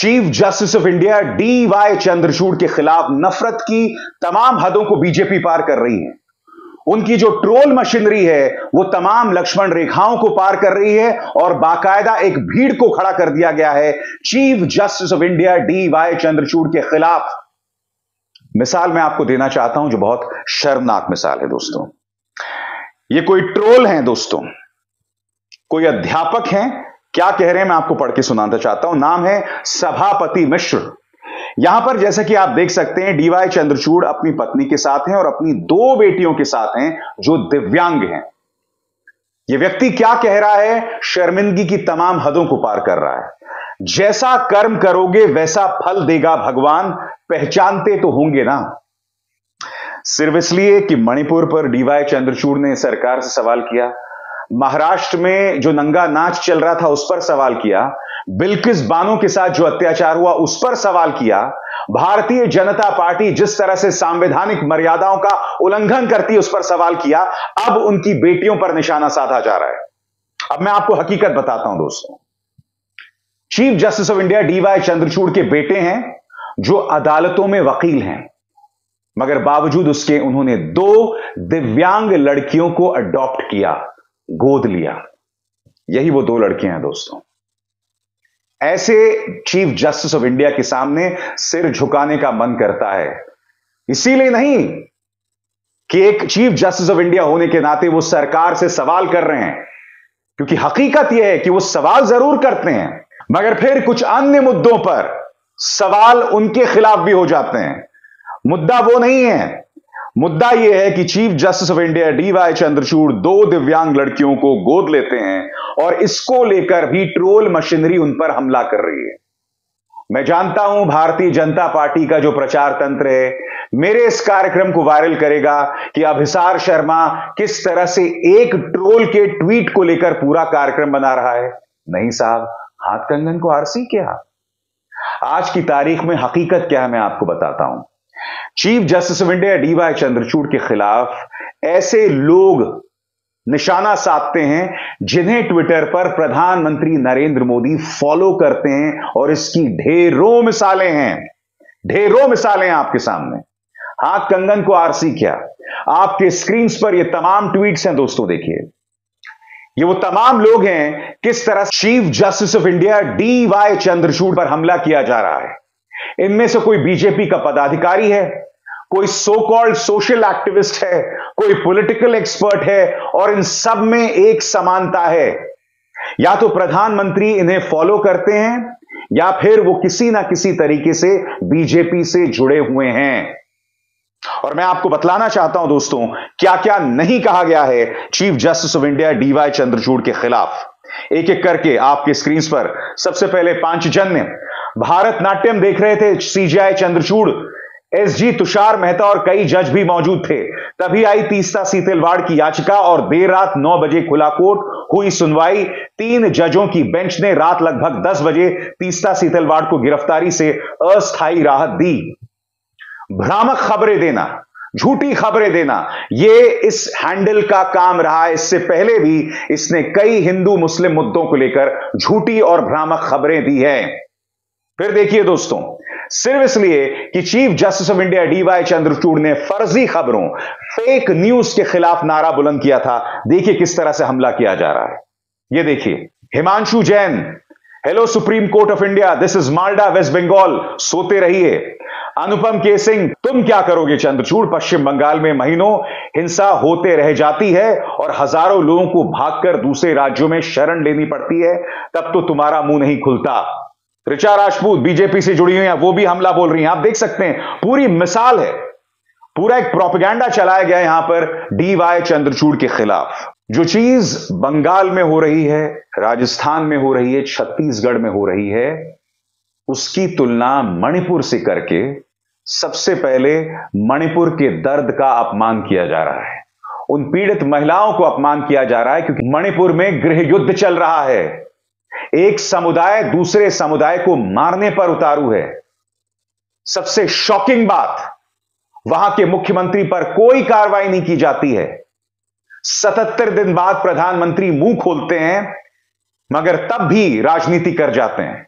Chief justice of India DY Chandrachud के खिलाफ नफरत की तमाम हदों को बीजेपी पार कर रही है। उनकी जो ट्रोल मशीनरी है वो तमाम लक्ष्मण रेखाओं को पार कर रही है और बाकायदा एक भीड़ को खड़ा कर दिया गया है chief justice of India DY Chandrachud के खिलाफ। मिसाल मैं आपको देना चाहता हूं जो बहुत शर्मनाक मिसाल है दोस्तों। ये कोई ट्रोल हैं दोस्तों, कोई अध्यापक हैं, क्या कह रहे हैं मैं आपको पढ़ के सुनाना चाहता हूं। नाम है सभापति मिश्र। यहां पर जैसा कि आप देख सकते हैं DY चंद्रचूड़ अपनी पत्नी के साथ हैं और अपनी 2 बेटियों के साथ हैं जो दिव्यांग हैं। यह व्यक्ति क्या कह रहा है, शर्मिंदगी की तमाम हदों को पार कर रहा है। जैसा कर्म करोगे वैसा फल देगा भगवान, पहचानते तो होंगे ना। सिर्फ इसलिए कि मणिपुर पर DY चंद्रचूड़ ने सरकार से सवाल किया, महाराष्ट्र में जो नंगा नाच चल रहा था उस पर सवाल किया, बिल्किस बानो के साथ जो अत्याचार हुआ उस पर सवाल किया, भारतीय जनता पार्टी जिस तरह से संवैधानिक मर्यादाओं का उल्लंघन करती है उस पर सवाल किया, अब उनकी बेटियों पर निशाना साधा जा रहा है। अब मैं आपको हकीकत बताता हूं दोस्तों। Chief justice of India DY Chandrachud के बेटे हैं जो अदालतों में वकील हैं, मगर बावजूद उसके उन्होंने 2 दिव्यांग लड़कियों को अडॉप्ट किया, गोद लिया। यही वो 2 लड़कियां हैं दोस्तों। ऐसे चीफ जस्टिस ऑफ इंडिया के सामने सिर झुकाने का मन करता है, इसीलिए नहीं कि एक चीफ जस्टिस ऑफ इंडिया होने के नाते वो सरकार से सवाल कर रहे हैं, क्योंकि हकीकत यह है कि वो सवाल जरूर करते हैं मगर फिर कुछ अन्य मुद्दों पर सवाल उनके खिलाफ भी हो जाते हैं। मुद्दा वो नहीं है, मुद्दा यह है कि chief justice of India DY Chandrachud 2 दिव्यांग लड़कियों को गोद लेते हैं और इसको लेकर भी ट्रोल मशीनरी उन पर हमला कर रही है। मैं जानता हूं भारतीय जनता पार्टी का जो प्रचार तंत्र है मेरे इस कार्यक्रम को वायरल करेगा कि अभिसार शर्मा किस तरह से एक ट्रोल के ट्वीट को लेकर पूरा कार्यक्रम बना रहा है। नहीं साहब, हाथ कंगन को आरसी क्या। आज की तारीख में हकीकत क्या है मैं आपको बताता हूं। Chief justice of India DY Chandrachud के खिलाफ ऐसे लोग निशाना साधते हैं जिन्हें ट्विटर पर प्रधानमंत्री नरेंद्र मोदी फॉलो करते हैं और इसकी ढेरों मिसालें हैं, ढेरों मिसालें हैं आपके सामने। हाथ कंगन को आरसी क्या। आपके स्क्रीन पर ये तमाम ट्वीट्स हैं दोस्तों, देखिए ये वो तमाम लोग हैं किस तरह chief justice of India DY Chandrachud पर हमला किया जा रहा है। इनमें से कोई बीजेपी का पदाधिकारी है, कोई सो कॉल्ड सोशल एक्टिविस्ट है, कोई पॉलिटिकल एक्सपर्ट है और इन सब में एक समानता है, या तो प्रधानमंत्री इन्हें फॉलो करते हैं या फिर वो किसी ना किसी तरीके से बीजेपी से जुड़े हुए हैं। और मैं आपको बतलाना चाहता हूं दोस्तों क्या क्या नहीं कहा गया है chief justice of India DY Chandrachud के खिलाफ। एक एक करके आपके स्क्रीन पर। सबसे पहले 5 जन्य भारतनाट्यम देख रहे थे CJI चंद्रचूड़, SG तुषार मेहता और कई जज भी मौजूद थे, तभी आई तीस्ता शीतलवाड़ की याचिका और देर रात 9 बजे खुला कोर्ट हुई सुनवाई। 3 जजों की बेंच ने रात लगभग 10 बजे तीस्ता शीतलवाड़ को गिरफ्तारी से अस्थायी राहत दी। भ्रामक खबरें देना, झूठी खबरें देना, यह इस हैंडल का काम रहा है। इससे पहले भी इसने कई हिंदू मुस्लिम मुद्दों को लेकर झूठी और भ्रामक खबरें दी है। फिर देखिए दोस्तों, सिर्फ इसलिए कि chief justice of India DY Chandrachud ने फर्जी खबरों, फेक न्यूज के खिलाफ नारा बुलंद किया था, देखिए किस तरह से हमला किया जा रहा है। ये देखिए Himanshu Jain, hello supreme court of India, this is Malda waste Bengal, सोते रहिए। अनुपम के सिंह, तुम क्या करोगे चंद्रचूड़, पश्चिम बंगाल में महीनों हिंसा होते रह जाती है और हजारों लोगों को भागकर दूसरे राज्यों में शरण लेनी पड़ती है, तब तो तुम्हारा मुंह नहीं खुलता। ऋचा राजपूत बीजेपी से जुड़ी हुई हैं, वो भी हमला बोल रही हैं। आप देख सकते हैं पूरी मिसाल है, पूरा एक प्रोपेगेंडा चलाया गया यहां पर DY चंद्रचूड़ के खिलाफ। जो चीज बंगाल में हो रही है, राजस्थान में हो रही है, छत्तीसगढ़ में हो रही है, उसकी तुलना मणिपुर से करके सबसे पहले मणिपुर के दर्द का अपमान किया जा रहा है, उन पीड़ित महिलाओं को अपमान किया जा रहा है, क्योंकि मणिपुर में गृह युद्ध चल रहा है। एक समुदाय दूसरे समुदाय को मारने पर उतारू है। सबसे शॉकिंग बात, वहां के मुख्यमंत्री पर कोई कार्रवाई नहीं की जाती है। 77 दिन बाद प्रधानमंत्री मुंह खोलते हैं मगर तब भी राजनीति कर जाते हैं।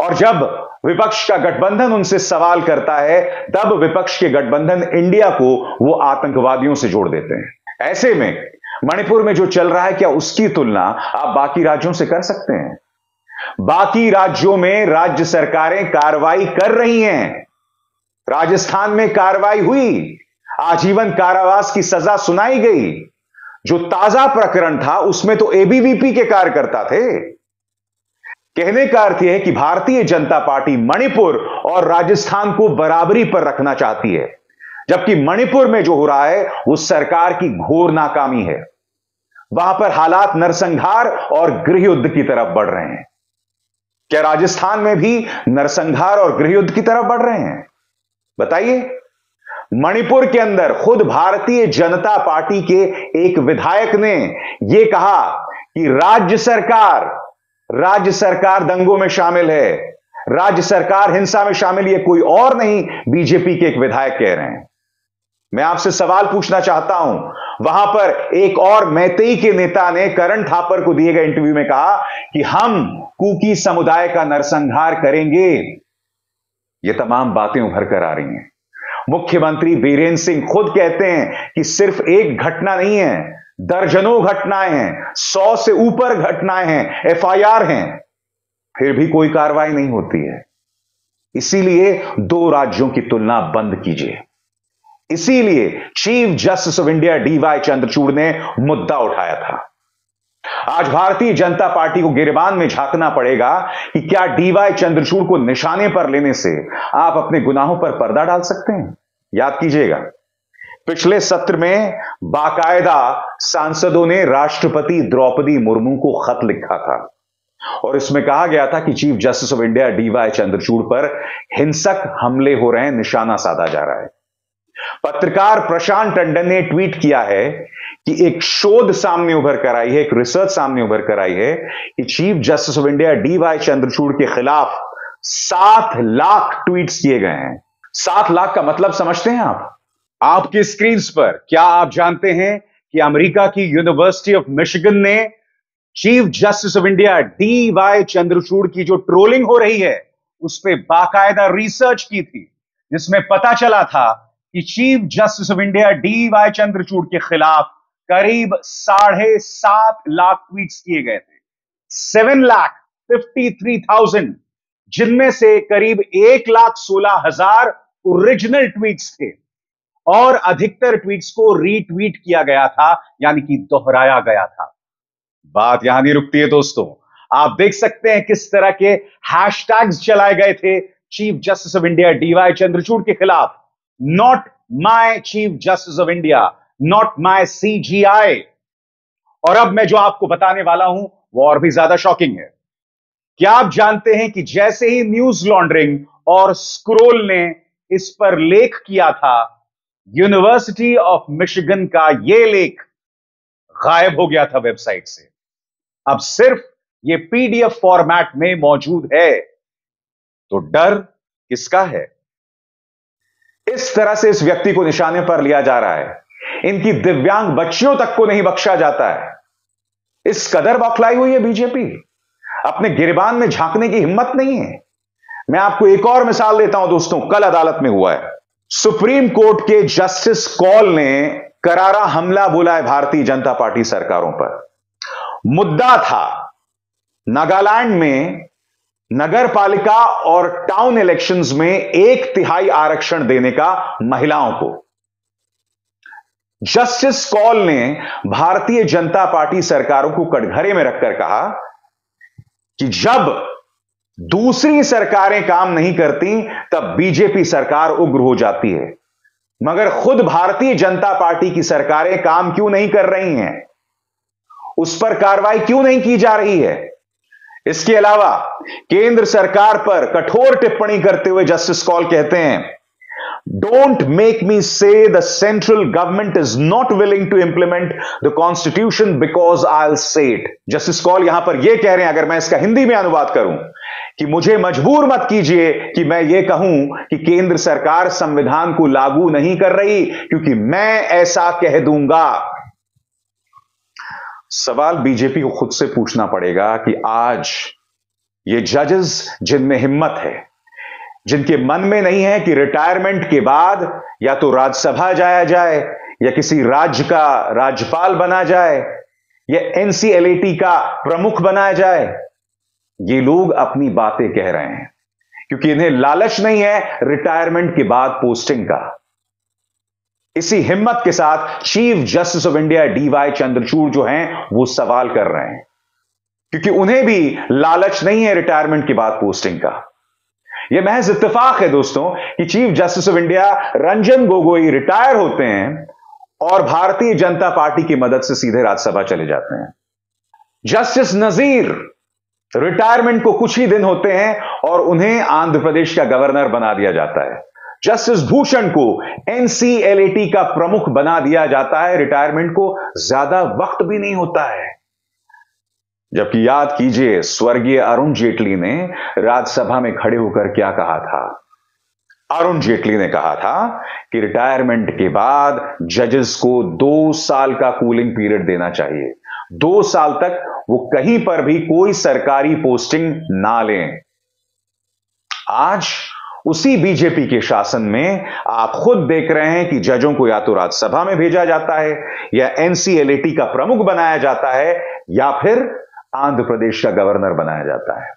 और जब विपक्ष का गठबंधन उनसे सवाल करता है तब विपक्ष के गठबंधन इंडिया को वो आतंकवादियों से जोड़ देते हैं। ऐसे में मणिपुर में जो चल रहा है, क्या उसकी तुलना आप बाकी राज्यों से कर सकते हैं? बाकी राज्यों में राज्य सरकारें कार्रवाई कर रही हैं। राजस्थान में कार्रवाई हुई, आजीवन कारावास की सजा सुनाई गई। जो ताजा प्रकरण था उसमें तो एबीवीपी के कार्यकर्ता थे। कहने का अर्थ यह है कि भारतीय जनता पार्टी मणिपुर और राजस्थान को बराबरी पर रखना चाहती है, जबकि मणिपुर में जो हो रहा है वो सरकार की घोर नाकामी है। वहां पर हालात नरसंहार और गृहयुद्ध की तरफ बढ़ रहे हैं। क्या राजस्थान में भी नरसंहार और गृहयुद्ध की तरफ बढ़ रहे हैं? बताइए। मणिपुर के अंदर खुद भारतीय जनता पार्टी के एक विधायक ने यह कहा कि राज्य सरकार दंगों में शामिल है, राज्य सरकार हिंसा में शामिल, ये कोई और नहीं बीजेपी के एक विधायक कह रहे हैं। मैं आपसे सवाल पूछना चाहता हूं, वहां पर एक और मैतेई के नेता ने करण थापर को दिए गए इंटरव्यू में कहा कि हम कुकी समुदाय का नरसंहार करेंगे। ये तमाम बातें उभर कर आ रही हैं। मुख्यमंत्री वीरेंद्र सिंह खुद कहते हैं कि सिर्फ एक घटना नहीं है, दर्जनों घटनाएं हैं, 100 से ऊपर घटनाएं हैं, एफआईआर हैं, फिर भी कोई कार्रवाई नहीं होती है। इसीलिए दो राज्यों की तुलना बंद कीजिए। इसीलिए chief justice of India DY Chandrachud ने मुद्दा उठाया था। आज भारतीय जनता पार्टी को गिरबान में झांकना पड़ेगा कि क्या DY चंद्रचूड़ को निशाने पर लेने से आप अपने गुनाहों पर पर्दा डाल सकते हैं। याद कीजिएगा, पिछले सत्र में बाकायदा सांसदों ने राष्ट्रपति द्रौपदी मुर्मू को खत लिखा था और इसमें कहा गया था कि chief justice of India DY Chandrachud पर हिंसक हमले हो रहे हैं, निशाना साधा जा रहा है। पत्रकार प्रशांत टंडन ने ट्वीट किया है कि एक शोध सामने उभर कर आई है, एक रिसर्च सामने उभर कर आई है कि chief justice of India DY Chandrachud के खिलाफ 7 लाख ट्वीट किए गए हैं। 7 लाख का मतलब समझते हैं आप? आपके स्क्रीन पर क्या आप जानते हैं कि अमेरिका की यूनिवर्सिटी ऑफ मिशिगन ने chief justice of India DY Chandrachud की जो ट्रोलिंग हो रही है उस पर बाकायदा रिसर्च की थी, जिसमें पता चला था कि chief justice of India DY Chandrachud के खिलाफ करीब 7.5 लाख ट्वीट्स किए गए थे, 7,53,000, जिनमें से करीब 1,16,000 ओरिजिनल ट्वीट्स थे और अधिकतर ट्वीट्स को रीट्वीट किया गया था, यानी कि दोहराया गया था। बात यहां नहीं रुकती है दोस्तों, आप देख सकते हैं किस तरह के हैशटैग्स चलाए गए थे chief justice of India DY Chandrachud के खिलाफ। Not my chief justice of India, not my CJI। और अब मैं जो आपको बताने वाला हूं वो और भी ज्यादा शॉकिंग है। क्या आप जानते हैं कि जैसे ही न्यूज लॉन्ड्रिंग और स्क्रोल ने इस पर लेख किया था, यूनिवर्सिटी ऑफ मिशिगन का यह लेख गायब हो गया था वेबसाइट से। अब सिर्फ यह PDF फॉर्मेट में मौजूद है। तो डर किसका है? इस तरह से इस व्यक्ति को निशाने पर लिया जा रहा है, इनकी दिव्यांग बच्चियों तक को नहीं बख्शा जाता है। इस कदर बौखलाई हुई है बीजेपी, अपने गिरबान में झांकने की हिम्मत नहीं है। मैं आपको एक और मिसाल देता हूं दोस्तों, कल अदालत में हुआ है। सुप्रीम कोर्ट के जस्टिस कौल ने करारा हमला बोला है भारतीय जनता पार्टी सरकारों पर। मुद्दा था नागालैंड में नगरपालिका और टाउन इलेक्शंस में 1/3 आरक्षण देने का महिलाओं को। जस्टिस कौल ने भारतीय जनता पार्टी सरकारों को कटघरे में रखकर कहा कि जब दूसरी सरकारें काम नहीं करती तब बीजेपी सरकार उग्र हो जाती है, मगर खुद भारतीय जनता पार्टी की सरकारें काम क्यों नहीं कर रही हैं? उस पर कार्रवाई क्यों नहीं की जा रही है? इसके अलावा केंद्र सरकार पर कठोर टिप्पणी करते हुए जस्टिस कौल कहते हैं, don't make me say the central government is not willing to implement the constitution because I will say it. Justice Kaul यहां पर यह कह रहे हैं, अगर मैं इसका हिंदी में अनुवाद करूं, कि मुझे मजबूर मत कीजिए कि मैं ये कहूं कि केंद्र सरकार संविधान को लागू नहीं कर रही, क्योंकि मैं ऐसा कह दूंगा। सवाल बीजेपी को खुद से पूछना पड़ेगा कि आज ये जजेस जिनमें हिम्मत है, जिनके मन में नहीं है कि रिटायरमेंट के बाद या तो राज्यसभा जाया जाए या किसी राज्य का राज्यपाल बना जाए या एनसीएलएटी का प्रमुख बनाया जाए, ये लोग अपनी बातें कह रहे हैं क्योंकि इन्हें लालच नहीं है रिटायरमेंट के बाद पोस्टिंग का। इसी हिम्मत के साथ chief justice of India DY Chandrachud जो हैं वो सवाल कर रहे हैं क्योंकि उन्हें भी लालच नहीं है रिटायरमेंट के बाद पोस्टिंग का। यह महज इत्तेफाक है दोस्तों कि chief justice of India Ranjan Gogoi retire होते हैं और भारतीय जनता पार्टी की मदद से सीधे राज्यसभा चले जाते हैं। जस्टिस नजीर रिटायरमेंट को कुछ ही दिन होते हैं और उन्हें आंध्र प्रदेश का गवर्नर बना दिया जाता है। जस्टिस भूषण को एनसीएलएटी का प्रमुख बना दिया जाता है, रिटायरमेंट को ज्यादा वक्त भी नहीं होता है। जबकि याद कीजिए स्वर्गीय अरुण जेटली ने राज्यसभा में खड़े होकर क्या कहा था। अरुण जेटली ने कहा था कि रिटायरमेंट के बाद जजेस को 2 साल का कूलिंग पीरियड देना चाहिए, 2 साल तक वो कहीं पर भी कोई सरकारी पोस्टिंग ना लें। आज उसी बीजेपी के शासन में आप खुद देख रहे हैं कि जजों को या तो राज्यसभा में भेजा जाता है या एनसीएलएटी का प्रमुख बनाया जाता है या फिर आंध्र प्रदेश का गवर्नर बनाया जाता है।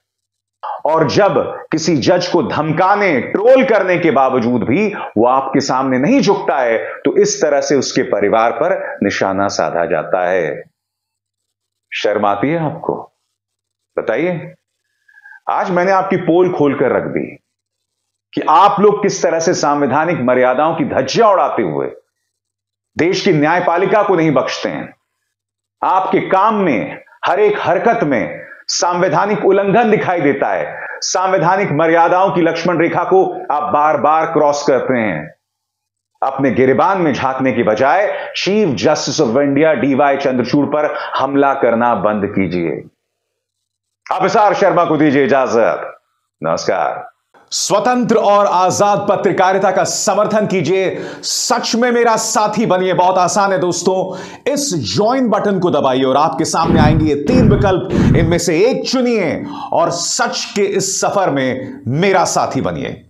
और जब किसी जज को धमकाने ट्रोल करने के बावजूद भी वो आपके सामने नहीं झुकता है तो इस तरह से उसके परिवार पर निशाना साधा जाता है। शर्म आती है आपको? बताइए। आज मैंने आपकी पोल खोलकर रख दी कि आप लोग किस तरह से संवैधानिक मर्यादाओं की धज्जियां उड़ाते हुए देश की न्यायपालिका को नहीं बख्शते हैं। आपके काम में, हर एक हरकत में संवैधानिक उल्लंघन दिखाई देता है। संवैधानिक मर्यादाओं की लक्ष्मण रेखा को आप बार बार क्रॉस करते हैं। अपने गिरेबान में झांकने के बजाय chief justice of India DY Chandrachud पर हमला करना बंद कीजिए। अभिसार शर्मा को दीजिए इजाजत। नमस्कार। स्वतंत्र और आजाद पत्रकारिता का समर्थन कीजिए, सच में मेरा साथी बनिए। बहुत आसान है दोस्तों, इस ज्वाइन बटन को दबाइए और आपके सामने आएंगे ये 3 विकल्प, इनमें से एक चुनिए और सच के इस सफर में मेरा साथी बनिए।